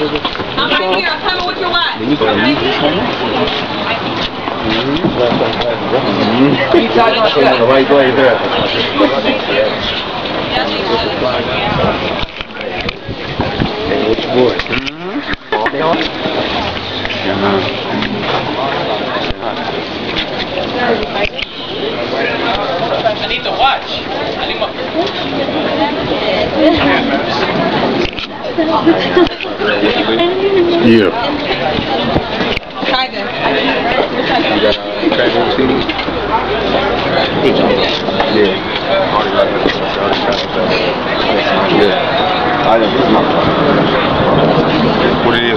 I'm right here. I'm coming with your wife. Keep talking like that. The right way there. Hey, what's your boy? I need to watch. I need my... Yeah. Kinda.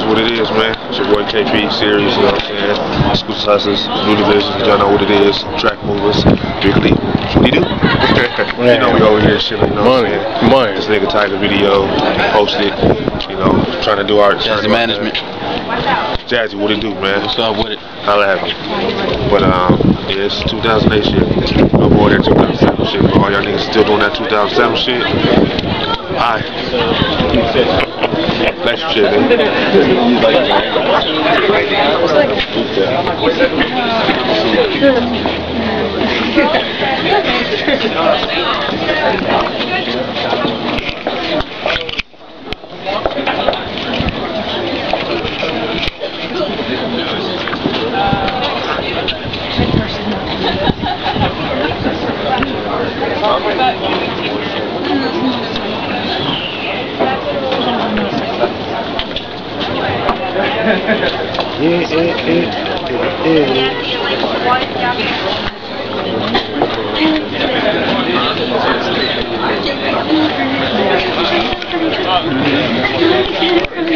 What it is, man. It's your boy KP, series, you know what I'm saying? School sizes, new divisions, y'all know what it is. Track movers, weekly. You do? You know we over here shit like no money. Money. This nigga Tiger video, posted, you know, trying to do our Jazzy management. Jazzy, what it do, man? What's up with it? Holla at me. But yeah, it's 2008 shit. No more than 2007 shit. But all y'all niggas still doing that 2007 shit. Alright. Next shit, man.